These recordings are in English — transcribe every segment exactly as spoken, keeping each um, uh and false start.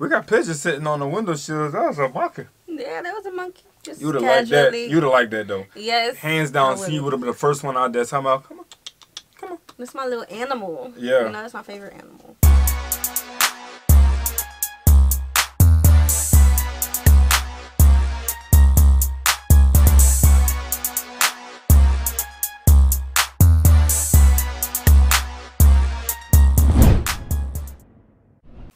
We got pigeons sitting on the window sills. That was a monkey. Yeah, that was a monkey. Just you'd have liked that. You'd have liked that though. Yes. Hands down, see, you would have been the first one out there talking about, come on, come on. That's my little animal. Yeah. You know, that's my favorite animal.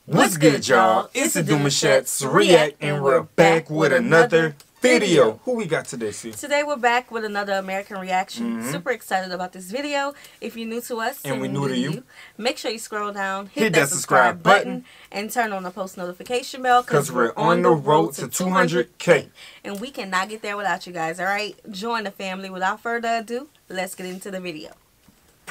What's good, y'all? It's the Demouchets React, and we're back with another video. Who we got today, C? Today we're back with another American reaction. Mm -hmm. Super excited about this video. If you're new to us, and we're new to you, make sure you scroll down, hit, hit that, that subscribe button, button, and turn on the post notification bell, because we're on the road to two hundred K. And we cannot get there without you guys, all right? Join the family. Without further ado, let's get into the video.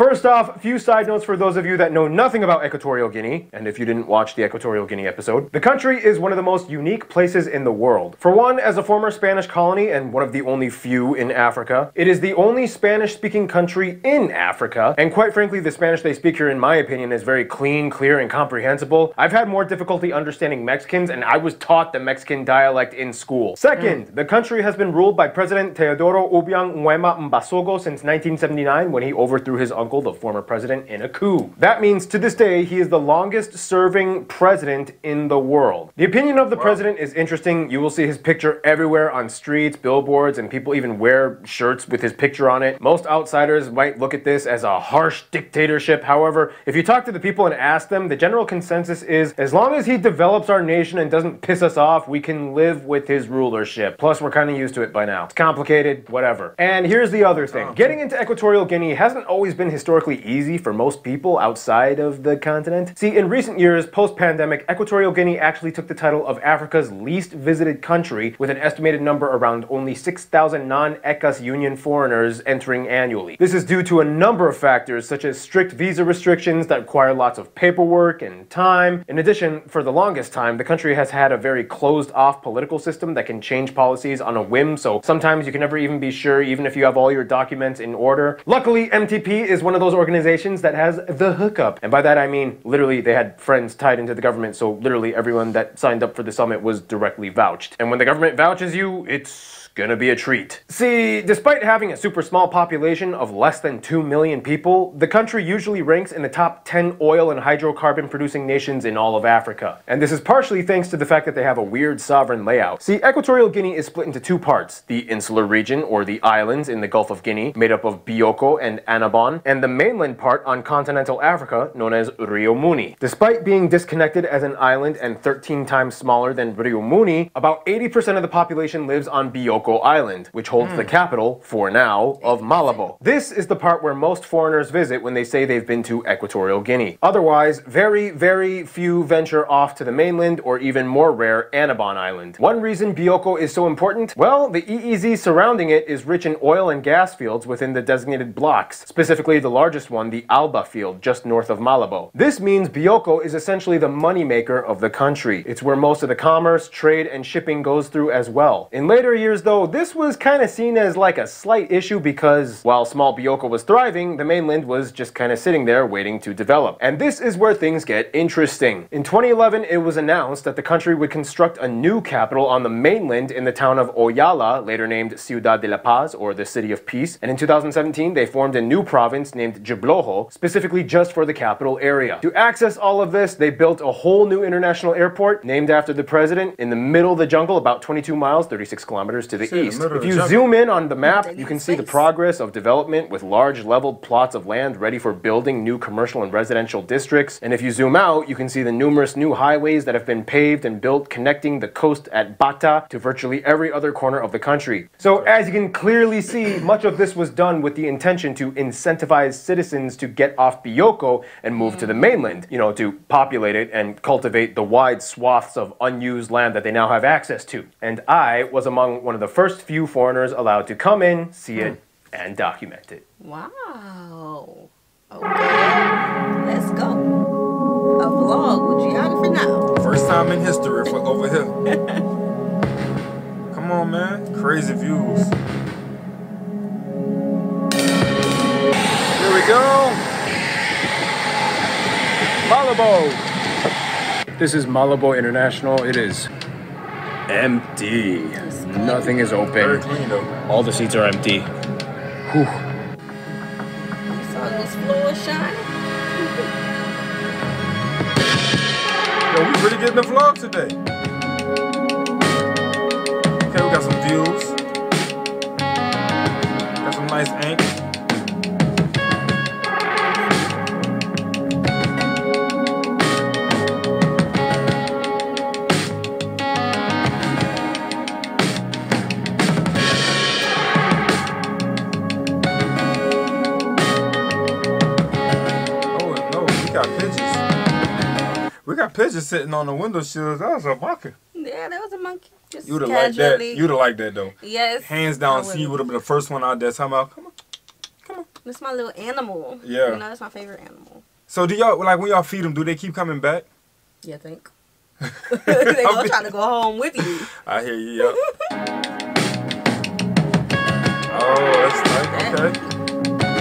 First off, a few side notes for those of you that know nothing about Equatorial Guinea, and if you didn't watch the Equatorial Guinea episode. The country is one of the most unique places in the world. For one, as a former Spanish colony and one of the only few in Africa, it is the only Spanish-speaking country in Africa, and quite frankly, the Spanish they speak here, in my opinion, is very clean, clear, and comprehensible. I've had more difficulty understanding Mexicans, and I was taught the Mexican dialect in school. Second, mm. the country has been ruled by President Teodoro Obiang Nguema Mbasogo since nineteen seventy-nine, when he overthrew his uncle, the former president, in a coup. That means to this day he is the longest serving president in the world. The opinion of the wow. president is interesting. You will see his picture everywhere on streets, billboards, and people even wear shirts with his picture on it. Most outsiders might look at this as a harsh dictatorship. However, if you talk to the people and ask them, the general consensus is, as long as he develops our nation and doesn't piss us off, we can live with his rulership. Plus, we're kind of used to it by now. It's complicated, whatever. And here's the other thing. Getting into Equatorial Guinea hasn't always been historically easy for most people outside of the continent. See, in recent years, post-pandemic, Equatorial Guinea actually took the title of Africa's least visited country, with an estimated number around only six thousand non-E C A S Union foreigners entering annually. This is due to a number of factors, such as strict visa restrictions that require lots of paperwork and time. In addition, for the longest time, the country has had a very closed-off political system that can change policies on a whim, so sometimes you can never even be sure, even if you have all your documents in order. Luckily, M T P is one of those organizations that has the hookup. And by that I mean, literally, they had friends tied into the government, so literally everyone that signed up for the summit was directly vouched. And when the government vouches you, it's gonna be a treat. See, despite having a super small population of less than two million people, the country usually ranks in the top ten oil and hydrocarbon producing nations in all of Africa. And this is partially thanks to the fact that they have a weird sovereign layout. See, Equatorial Guinea is split into two parts: the insular region, or the islands in the Gulf of Guinea, made up of Bioko and Anabon, and the mainland part on continental Africa, known as Rio Muni. Despite being disconnected as an island and thirteen times smaller than Rio Muni, about eighty percent of the population lives on Bioko Island, which holds mm. the capital, for now, of Malabo. This is the part where most foreigners visit when they say they've been to Equatorial Guinea. Otherwise, very, very few venture off to the mainland, or even more rare, Annobon Island. One reason Bioko is so important? Well, the E E Z surrounding it is rich in oil and gas fields within the designated blocks, specifically the largest one, the Alba field, just north of Malabo. This means Bioko is essentially the moneymaker of the country. It's where most of the commerce, trade, and shipping goes through as well. In later years, though, So this was kind of seen as like a slight issue, because while small Bioko was thriving, the mainland was just kind of sitting there waiting to develop. And this is where things get interesting. In twenty eleven, it was announced that the country would construct a new capital on the mainland in the town of Oyala, later named Ciudad de la Paz, or the City of Peace. And in two thousand seventeen, they formed a new province named Jibloho, specifically just for the capital area. To access all of this, they built a whole new international airport named after the president in the middle of the jungle, about twenty-two miles, thirty-six kilometers to the See, east. If you zoom in on the map, you can see the progress of development, with large leveled plots of land ready for building new commercial and residential districts. And if you zoom out, you can see the numerous new highways that have been paved and built, connecting the coast at Bata to virtually every other corner of the country. So as you can clearly see, much of this was done with the intention to incentivize citizens to get off Bioko and move to the mainland, you know, to populate it and cultivate the wide swaths of unused land that they now have access to. And I was among one of the first few foreigners allowed to come in, see it, and document it. Wow. Okay. Let's go. A vlog with Geography Now. First time in history for over here. Come on, man. Crazy views. Here we go. Malabo. This is Malabo International. It is empty. Nothing is open. Very clean though. All the seats are empty. Whew. You saw those floor shots? Yo, we really getting the vlog today. Okay, we got some views. Got some nice angles. Pigeon sitting on the window shield. That was a monkey. Yeah, that was a monkey. Just you'd have liked that. You'd have liked that though. Yes. Hands down, she would have been the first one out there. Talking about, come on, come on. That's my little animal. Yeah. You know, that's my favorite animal. So do y'all like when y'all feed them? Do they keep coming back? Yeah, I think. They all trying to go home with you. I hear you. Yep. Oh, that's like okay.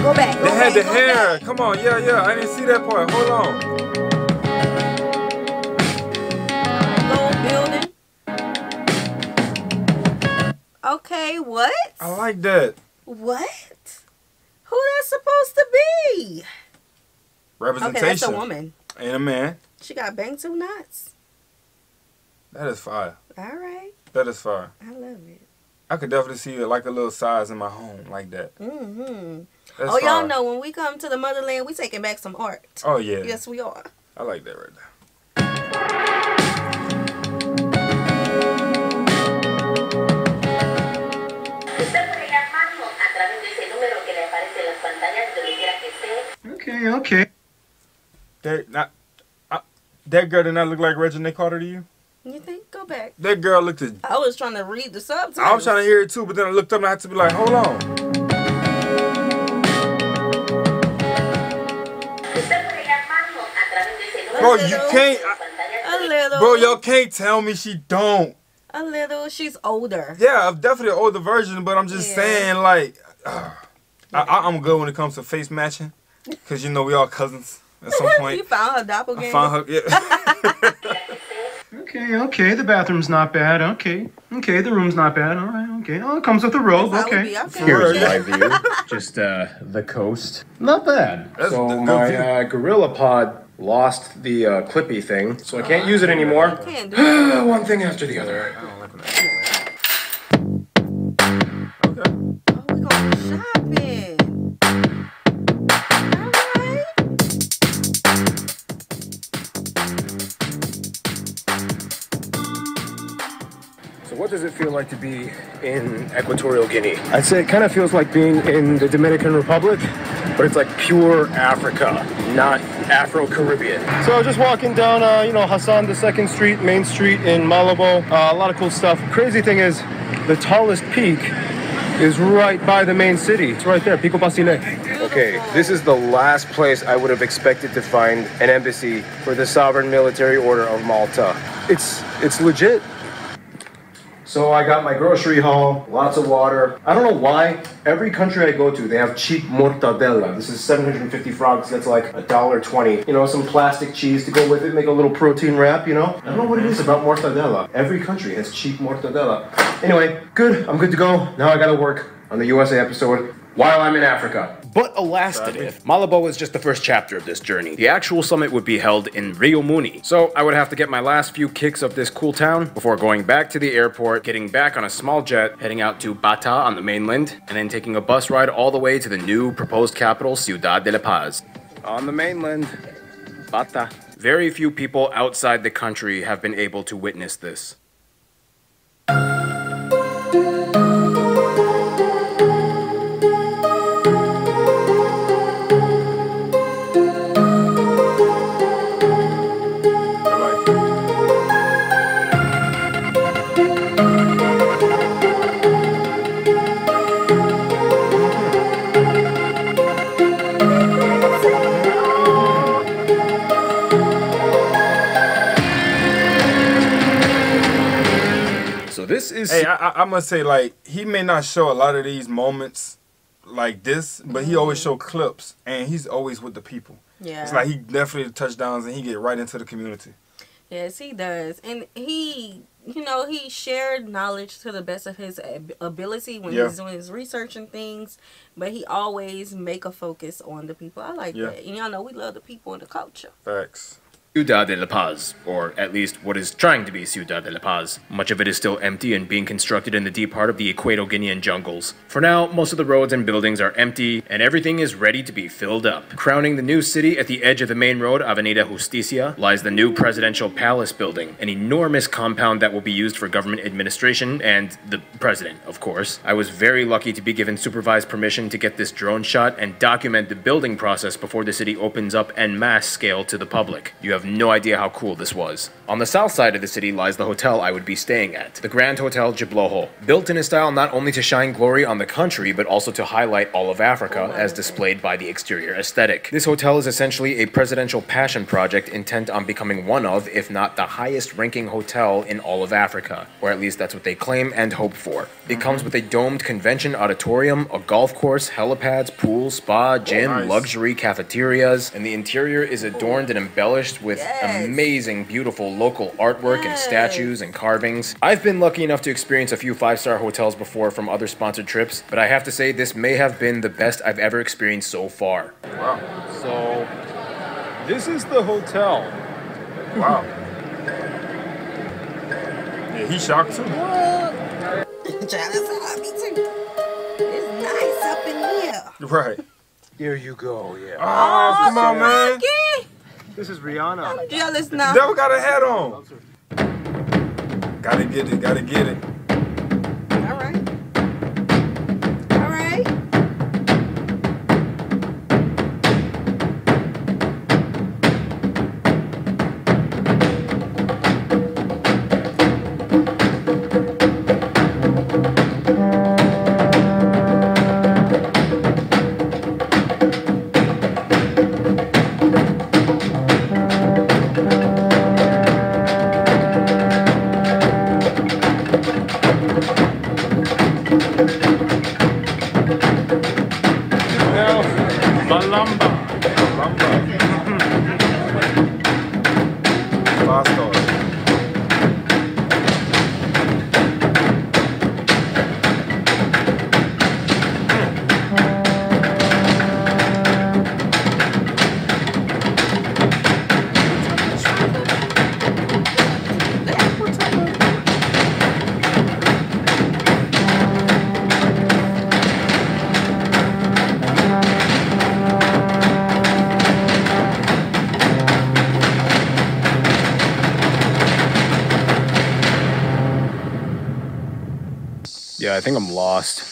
Go back. Go they had back, the hair. Back. Come on, yeah, yeah. I didn't see that part. Hold on. Okay, what? I like that. What? Who that's supposed to be? Representation. Okay, that's a woman. And a man. She got bang two knots. That is fire. All right. That is fire. I love it. I could definitely see it like a little size in my home like that. Mm-hmm. That's oh, y'all know when we come to the motherland, we taking back some art. Oh, yeah. Yes, we are. I like that right there. Okay, okay. They're not, I, that girl did not look like Regina Carter to you? You think? Go back. That girl looked at... I was trying to read the subtitles. I was trying to hear it too, but then I looked up and I had to be like, hold on. Bro, you can't... I, a little. Bro, y'all can't tell me she don't. A little. She's older. Yeah, I'm definitely an older version, but I'm just yeah. saying, like... Uh, I, I, I'm good when it comes to face matching. Cause you know we all cousins at some point. You found her doppelganger. I found her. Yeah. Okay, okay. The bathroom's not bad. Okay, okay. The room's not bad. All right. Okay. Oh, it comes with a robe. Okay. okay. Here's my view. Just uh, the coast. Not bad. That's so my uh, gorilla pod lost the uh, clippy thing, so I can't uh, use it anymore. You can't do it. One thing after the other. I don't like that. Okay. Oh, we gonna shopping. What does it feel like to be in Equatorial Guinea? I'd say it kind of feels like being in the Dominican Republic, but it's like pure Africa, not Afro-Caribbean. So I was just walking down, uh, you know, Hassan the second Street, Main Street in Malabo. Uh, a lot of cool stuff. Crazy thing is, the tallest peak is right by the main city. It's right there, Pico Basile. Okay, this is the last place I would have expected to find an embassy for the Sovereign Military Order of Malta. It's, it's legit. So I got my grocery haul, lots of water. I don't know why, every country I go to, they have cheap mortadella. This is seven hundred fifty francs, that's like a dollar twenty. You know, some plastic cheese to go with it, make a little protein wrap, you know? I don't know what it is about mortadella. Every country has cheap mortadella. Anyway, good, I'm good to go. Now I gotta work on the U S A episode while I'm in Africa. But alas, if Malabo is just the first chapter of this journey. The actual summit would be held in Rio Muni. So I would have to get my last few kicks of this cool town before going back to the airport, getting back on a small jet, heading out to Bata on the mainland, and then taking a bus ride all the way to the new proposed capital, Ciudad de la Paz. On the mainland, Bata. Very few people outside the country have been able to witness this. Hey, I, I must say, like, he may not show a lot of these moments like this, but he always show clips, and he's always with the people. Yeah. It's like he definitely touchdowns, and he get right into the community. Yes, he does. And he, you know, he shared knowledge to the best of his ability when yeah. he's doing his research and things. But he always make a focus on the people. I like yeah. that. And y'all know we love the people and the culture. Facts. Ciudad de la Paz, or at least what is trying to be Ciudad de la Paz. Much of it is still empty and being constructed in the deep heart of the Equatorial Guinean jungles. For now, most of the roads and buildings are empty, and everything is ready to be filled up. Crowning the new city at the edge of the main road, Avenida Justicia, lies the new Presidential Palace building, an enormous compound that will be used for government administration and the president, of course. I was very lucky to be given supervised permission to get this drone shot and document the building process before the city opens up en masse scale to the public. You have I have no idea how cool this was. On the south side of the city lies the hotel I would be staying at, the Grand Hotel Jibloho, built in a style not only to shine glory on the country, but also to highlight all of Africa oh as displayed by the exterior aesthetic. This hotel is essentially a presidential passion project intent on becoming one of, if not the highest ranking hotel in all of Africa, or at least that's what they claim and hope for. It comes with a domed convention auditorium, a golf course, helipads, pool, spa, gym, oh, nice. luxury cafeterias, and the interior is adorned and embellished with With yes. amazing, beautiful local artwork yes. and statues and carvings. I've been lucky enough to experience a few five-star hotels before from other sponsored trips, but I have to say this may have been the best I've ever experienced so far. Wow. So, this is the hotel. Wow. Yeah, he shocked him. What? Janice love me too. It's nice up in here. Right. Here you go, yeah. Oh, oh come on, man. Rocky. This is Rihanna. I'm jealous now. Devil got a hat on. Gotta get it, gotta get it. All right. All right. I think I'm lost.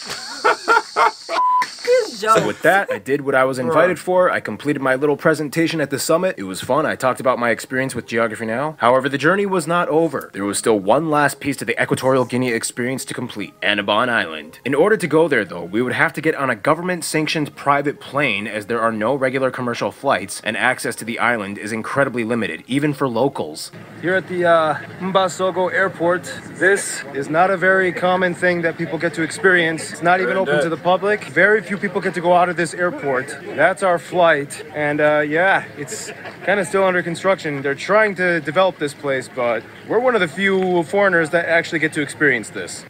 So with that, I did what I was invited for. I completed my little presentation at the summit. It was fun. I talked about my experience with Geography Now. However, the journey was not over. There was still one last piece to the Equatorial Guinea experience to complete, Annobon Island. In order to go there, though, we would have to get on a government-sanctioned private plane as there are no regular commercial flights, and access to the island is incredibly limited, even for locals. Here at the uh, Mbasogo Airport, this is not a very common thing that people get to experience. It's not even open to the public. Very few people get to go out of this airport. That's our flight, and uh, yeah, it's kind of still under construction. They're trying to develop this place, but we're one of the few foreigners that actually get to experience this.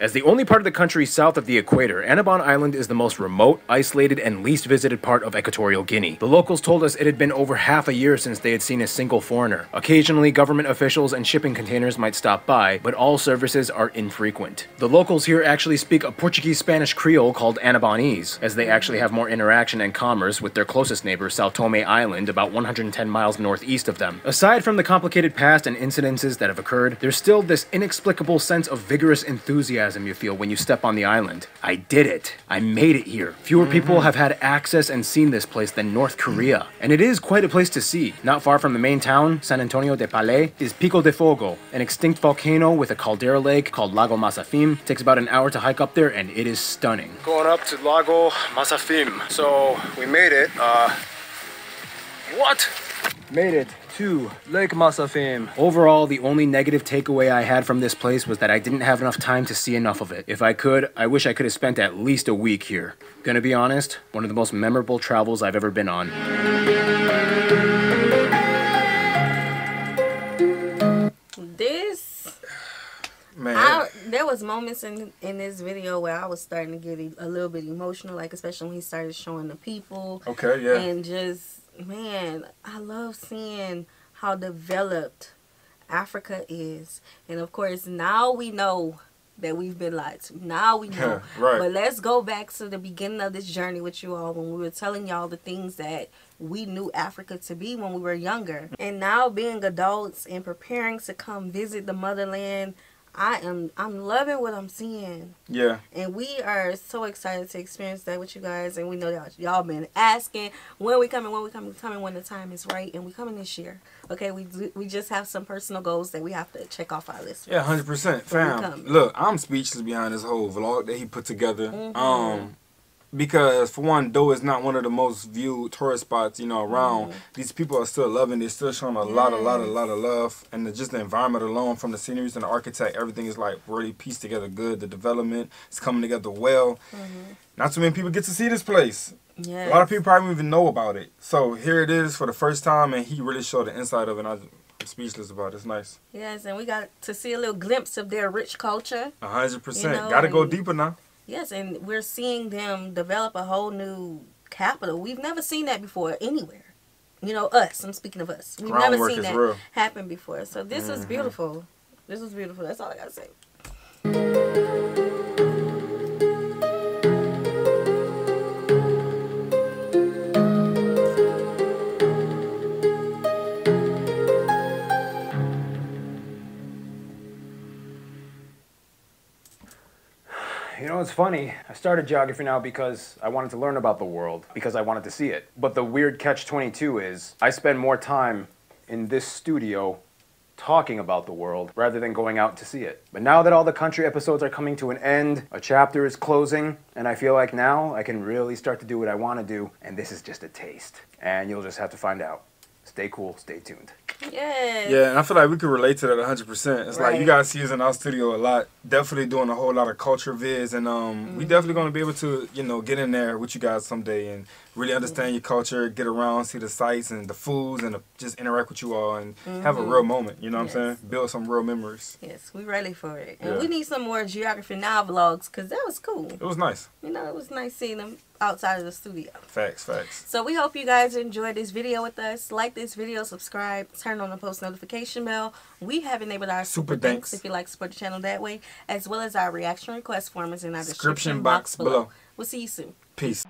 As the only part of the country south of the equator, Annobon Island is the most remote, isolated, and least visited part of Equatorial Guinea. The locals told us it had been over half a year since they had seen a single foreigner. Occasionally, government officials and shipping containers might stop by, but all services are infrequent. The locals here actually speak a Portuguese-Spanish Creole called Annobonese, as they actually have more interaction and commerce with their closest neighbor, São Tomé Island, about one hundred ten miles northeast of them. Aside from the complicated past and incidences that have occurred, there's still this inexplicable sense of vigorous enthusiasm enthusiasm you feel when you step on the island. I did it. I made it here. Fewer people have had access and seen this place than North Korea. And it is quite a place to see. Not far from the main town, San Antonio de Palais, is Pico de Fogo, an extinct volcano with a caldera lake called Lago Masafim. It takes about an hour to hike up there and it is stunning. Going up to Lago Masafim. So we made it. Uh, what? Made it to Lake Masafim. Overall, the only negative takeaway I had from this place was that I didn't have enough time to see enough of it. If I could, I wish I could have spent at least a week here. Gonna be honest, one of the most memorable travels I've ever been on. This, man. I, there was moments in, in this video where I was starting to get a little bit emotional, like especially when he started showing the people. Okay, yeah. And just... man, I love seeing how developed Africa is. And of course, now we know that we've been lied to. Now we know. Right. But let's go back to the beginning of this journey with you all when we were telling y'all the things that we knew Africa to be when we were younger. And now being adults and preparing to come visit the motherland, I am I'm loving what I'm seeing. Yeah. And we are so excited to experience that with you guys. And we know y'all y'all been asking when we coming, when we coming, coming when the time is right, and we coming this year. Okay, we do, we just have some personal goals that we have to check off our list. Yeah, one hundred percent. Fam. Look, I'm speechless behind this whole vlog that he put together. Mm-hmm. Um Because, for one, though it's not one of the most viewed tourist spots, you know, around, mm. these people are still loving. They're still showing a yes. lot, a lot, a lot of love. And the, just the environment alone, from the sceneries and the architect, everything is, like, really pieced together good. The development is coming together well. Mm-hmm. Not too many people get to see this place. Yes. A lot of people probably don't even know about it. So here it is for the first time, and he really showed the inside of it. And I, I'm speechless about it. It's nice. Yes, and we got to see a little glimpse of their rich culture. one hundred percent. You know, got to go deeper now. Yes, and we're seeing them develop a whole new capital. We've never seen that before anywhere. You know, us. I'm speaking of us. We've Groundwork never seen that real. happen before. So this mm-hmm. was beautiful. This was beautiful. That's all I got to say. You know, it's funny. I started Geography Now because I wanted to learn about the world, because I wanted to see it. But the weird catch twenty-two is I spend more time in this studio talking about the world rather than going out to see it. But now that all the country episodes are coming to an end, a chapter is closing, and I feel like now I can really start to do what I want to do, and this is just a taste. And you'll just have to find out. Stay cool, stay tuned. Yes. Yeah, and I feel like we could relate to that one hundred percent. It's right. like you guys see us in our studio a lot, definitely doing a whole lot of culture vids, and um, mm-hmm. we definitely going to be able to, you know, get in there with you guys someday and really understand mm-hmm. your culture, get around, see the sights and the foods, and the, just interact with you all and mm-hmm. have a real moment, you know what yes. I'm saying? Build some real memories. Yes, we ready for it. And yeah. we need some more Geography Now vlogs because that was cool. It was nice. You know, it was nice seeing them outside of the studio. Facts, facts. So we hope you guys enjoyed this video with us. Like this video, subscribe, turn on the post notification bell. We have enabled our super, super thanks. thanks if you like to support the channel that way, as well as our reaction request form is in our description, description box below. below. We'll see you soon. Peace.